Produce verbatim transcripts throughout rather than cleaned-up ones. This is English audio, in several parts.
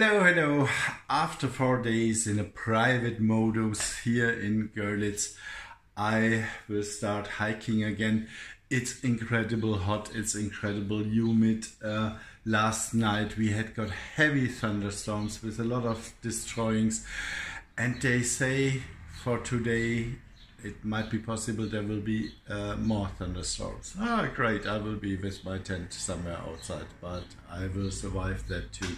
Hello, hello. After four days in a private modus here in Görlitz, I will start hiking again. It's incredible hot, it's incredible humid. Uh, last night we had got heavy thunderstorms with a lot of destroyings, and they say for today it might be possible there will be uh, more thunderstorms. Ah, great, I will be with my tent somewhere outside, but I will survive that too.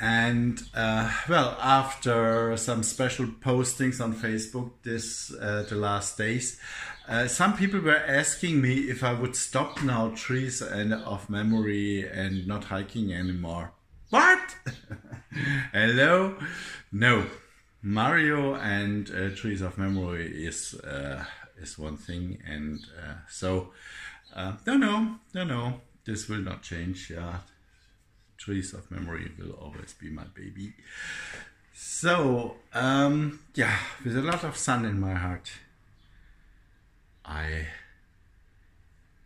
And uh, well, after some special postings on Facebook this uh, the last days, uh, some people were asking me if I would stop now Trees of Memory and not hiking anymore. What? Hello? No. Mario and uh, Trees of Memory is uh, is one thing, and uh, so uh, no, no, no, no. This will not change. Yeah. Trees of Memory will always be my baby. So, um, yeah, with a lot of sun in my heart, I,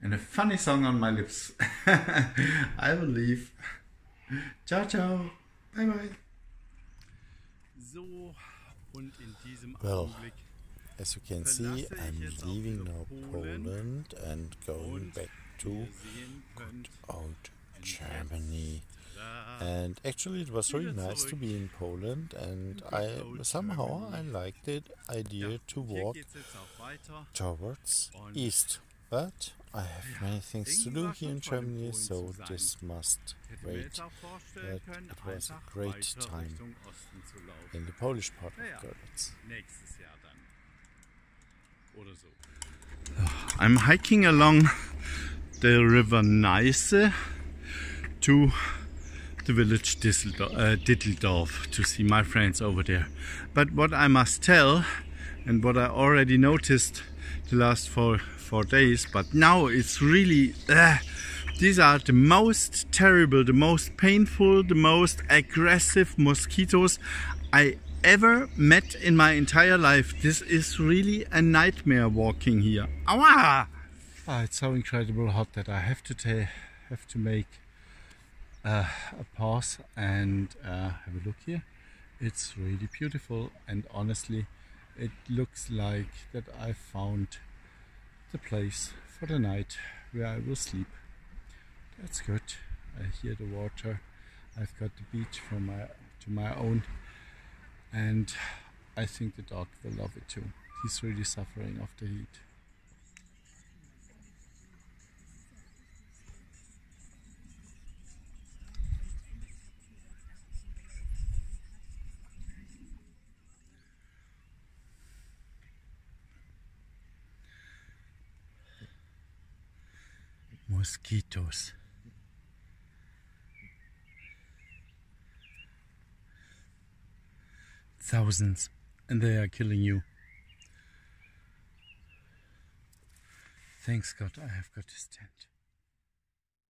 and a funny song on my lips, I will leave. Ciao, ciao. Bye, bye. Well, as you can see, I'm leaving now Poland and going back to good old Germany. And actually it was really nice to be in Poland, and I somehow I liked the idea to walk towards east. But I have many things to do here in Germany, so this must wait. But it was a great time in the Polish part of Görlitz. I'm hiking along the river Neisse to the village Ditteldorf to see my friends over there. But what I must tell, and what I already noticed the last four, four days, but now it's really, uh, these are the most terrible, the most painful, the most aggressive mosquitoes I ever met in my entire life. This is really a nightmare walking here. Awa! Oh, it's so incredible hot that I have to, have to make Uh, a pause and uh, have a look here. It's really beautiful, and honestly it looks like that I found the place for the night where I will sleep. That's good. I hear the water. I've got the beach from my to my own, and I think the dog will love it too. He's really suffering of the heat. Mosquitoes. Thousands, and they are killing you. Thanks God, I have got this tent.